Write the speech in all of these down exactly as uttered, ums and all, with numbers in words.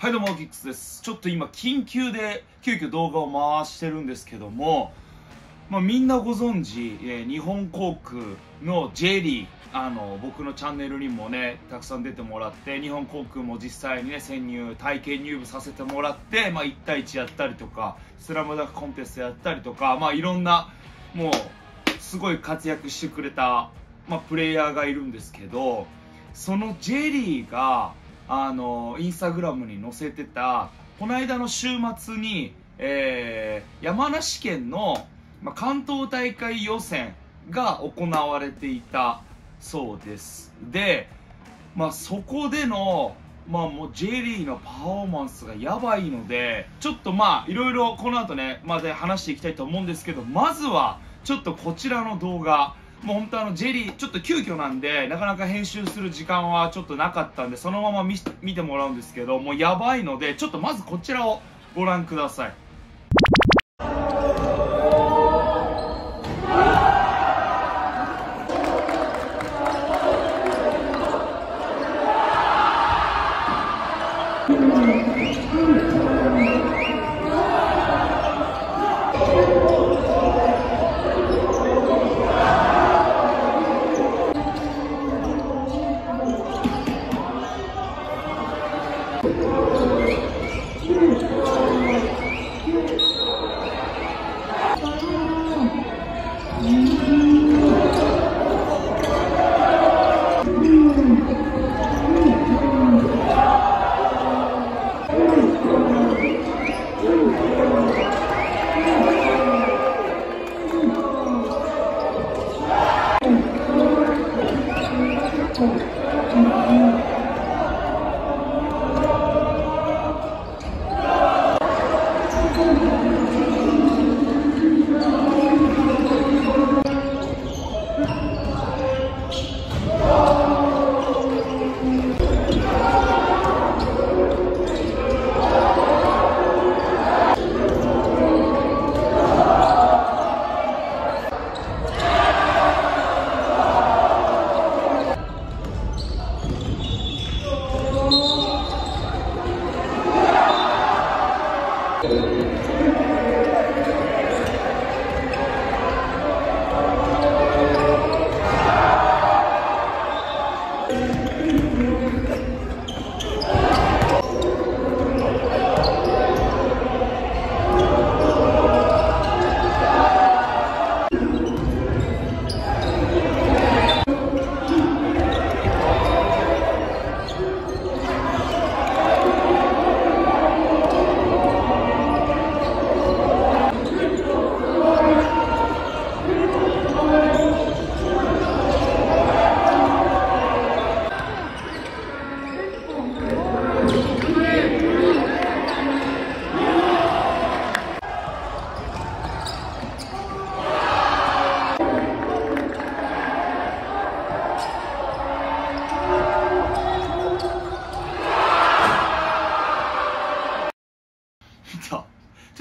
はいどうもギックスです。ちょっと今緊急で急遽動画を回してるんですけども、まあ、みんなご存知、えー、日本航空の J リー、あの僕のチャンネルにもねたくさん出てもらって、日本航空も実際にね潜入体験入部させてもらって、まあ、いち対いちやったりとか「スラムダンクコンテストやったりとか、まあ、いろんなもうすごい活躍してくれた、まあ、プレイヤーがいるんですけど、その J リーがあのインスタグラムに載せてた、この間の週末に、えー、山梨県の、まあ、関東大会予選が行われていたそうです。で、まあ、そこでの、まあ、もう J リーのパフォーマンスがやばいので、ちょっとまあいろいろこの後ねまで話していきたいと思うんですけど、まずはちょっとこちらの動画、もう本当あのジェリーちょっと急遽なんでなかなか編集する時間はちょっとなかったんで、そのまま 見, 見てもらうんですけど、もうやばいのでちょっとまずこちらをご覧ください。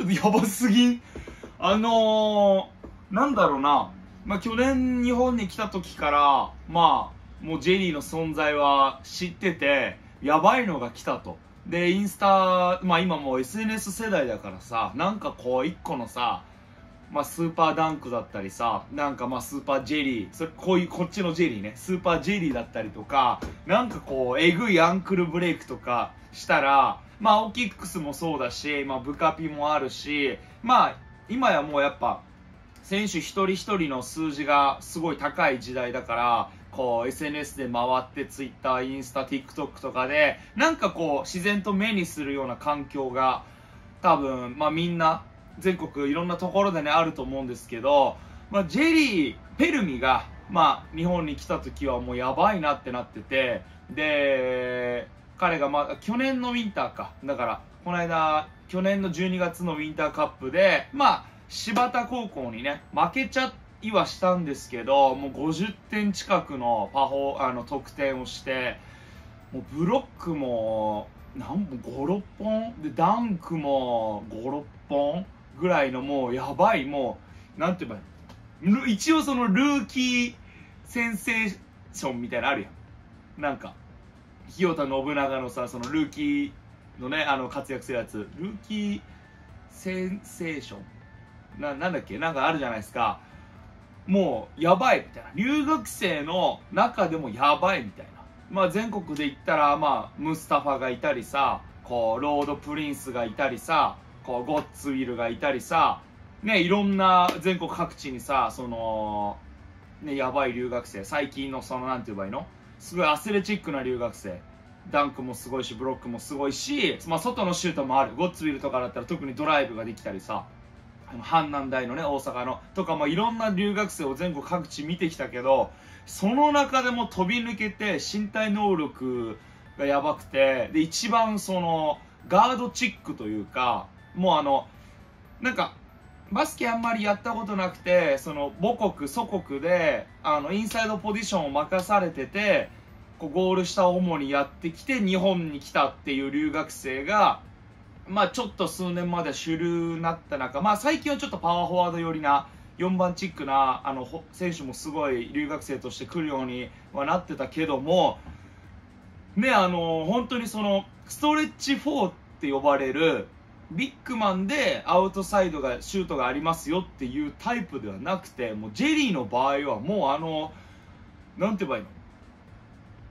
やばすぎん。あのー、なんだろうな、まあ、去年日本に来た時から、まあ、もうジェリーの存在は知ってて、やばいのが来たと。でインスタ、まあ、今もう エスエヌエス 世代だからさ、なんかこう一個のさ、まあ、スーパーダンクだったりさ、なんかまあスーパージェリー、それこういうこっちのジェリーね、スーパージェリーだったりとか、なんかこうえぐいアンクルブレイクとかしたら、まあオキックスもそうだし、まあ、ブカピもあるし、まあ今やもうやっぱ選手一人一人の数字がすごい高い時代だから、こう エスエヌエス で回って ツイッター、インスタ、ティックトック とかでなんかこう自然と目にするような環境が多分、まあ、みんな全国いろんなところでねあると思うんですけど、まあ、ジェリーペルミが、まあ、日本に来た時はもうやばいなってなってて、で彼が、まあ、去年のウィンターか、だからこの間去年のじゅうにがつのウィンターカップで、まあ、柴田高校にね負けちゃいはしたんですけど、もうごじゅってん近くのパフォーあの得点をして、もうブロックもごろっぽんで、ダンクもごろっぽんぐらいの、もうやばい、もうなんて言えば一応そのルーキーセンセーションみたいなのあるやん、なんか清田信長のさ、そのルーキーのね、あの活躍するやつ、ルーキーセンセーション な, なんだっけ、なんかあるじゃないですか。もうやばいみたいな、留学生の中でもやばいみたいな、まあ、全国で言ったら、まあ、ムスタファがいたりさ、こうロードプリンスがいたりさ、こうゴッツウィルがいたりさ、ね、いろんな全国各地にさ、そのね、やばい留学生、最近のそのなんていう場合のすごいアスレチックな留学生、ダンクもすごいしブロックもすごいし、まあ、外のシュートもある、ゴッツウィルとかだったら特にドライブができたりさ、阪南大のね、大阪のとか、まあ、いろんな留学生を全国各地見てきたけど、その中でも飛び抜けて身体能力がやばくて、で一番そのガードチックというか、もうあのなんかバスケあんまりやったことなくて、その母国祖国であのインサイドポジションを任されてて、こうゴール下を主にやってきて日本に来たっていう留学生が、まあ、ちょっと数年まで主流になった中、まあ、最近はちょっとパワーフォワード寄りなよんばんチックなあの選手もすごい留学生として来るようにはなってたけども、ね、あの本当にそのストレッチフォーって呼ばれるビッグマンでアウトサイドがシュートがありますよっていうタイプではなくて、もうジェリーの場合はもうあのなんて言えばいいの、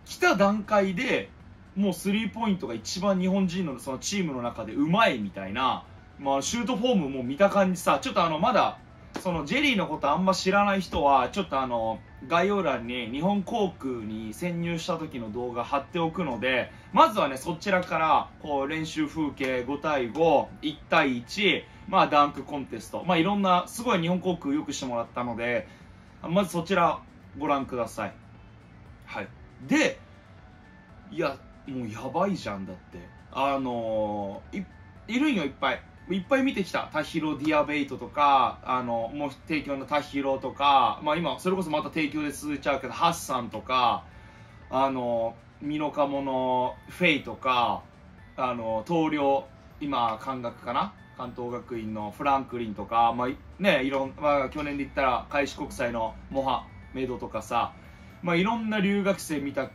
来た段階でもうスリーポイントが一番日本人 の, そのチームの中でうまいみたいな、まあ、シュートフォームも見た感じさ、ちょっとあのまだそのジェリーのことあんま知らない人はちょっとあの概要欄に日本航空に潜入した時の動画貼っておくので、まずはねそちらからこう練習風景ごたいご、いちたいいち、まあ、ダンクコンテスト、まあ、いろんなすごい日本航空よくしてもらったので、まずそちらご覧ください。はい、でいやもうやばいじゃん、だってあのー、い, いるんよ、いっぱいいっぱい見てきた、タヒロ・ディアベイトとか、あのもう帝京のタヒロとか、まあ、今それこそまた帝京で続いちゃうけどハッサンとか、あのミノカモのフェイとか、あの東陵今関学かな、関東学院のフランクリンとか、まあね、いろん、まあ、去年で言ったら開志国際のモハメドとかさ、まあ、いろんな留学生見た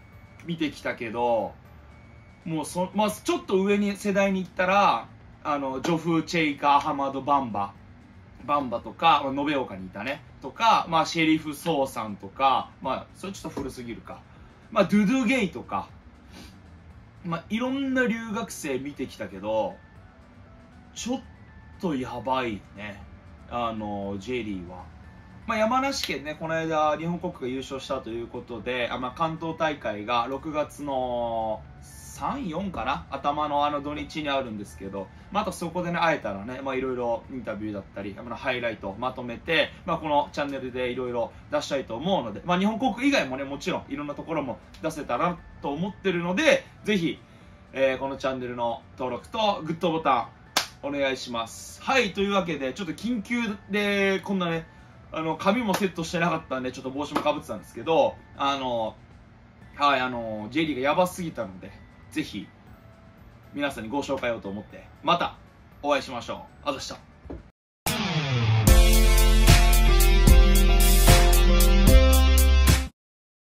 見てきたけど。もうそまあ、ちょっと上に世代に行ったらあのジョフ・チェイカ・アハマド・バンババンバとか、まあ、延岡にいたねとか、まあ、シェリフ・ソウさんとか、まあ、それちょっと古すぎるか、まあ、ドゥドゥ・ゲイとか、まあ、いろんな留学生見てきたけど、ちょっとやばいね、あのジェリーは。まあ、山梨県ね、この間日本国が優勝したということで、あ、まあ、関東大会がろくがつのさん、よんかな、頭のあの土日にあるんですけど、まあ、あとそこでね会えたらね、まあいろいろインタビューだったり、あのハイライトまとめて、まあ、このチャンネルでいろいろ出したいと思うので、まあ、日本航空以外もねもちろんいろんなところも出せたらと思ってるので、ぜひ、えー、このチャンネルの登録とグッドボタンお願いします。はい、というわけでちょっと緊急でこんなねあの髪もセットしてなかったんでちょっと帽子もかぶってたんですけど、あのはい、あの J リーがやばすぎたので。ぜひ皆さんにご紹介をと思って、またお会いしましょう。あざした。